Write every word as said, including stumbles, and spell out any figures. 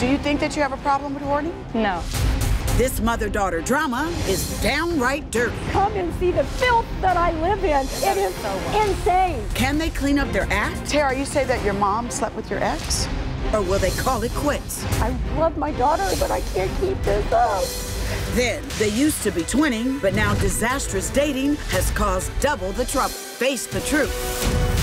Do you think that you have a problem with hoarding? No. This mother-daughter drama is downright dirty. Come and see the filth that I live in. It is so insane. Can they clean up their act? Tara, you say that your mom slept with your ex? Or will they call it quits? I love my daughter, but I can't keep this up. Then, they used to be twinning, but now disastrous dating has caused double the trouble. Face the Truth.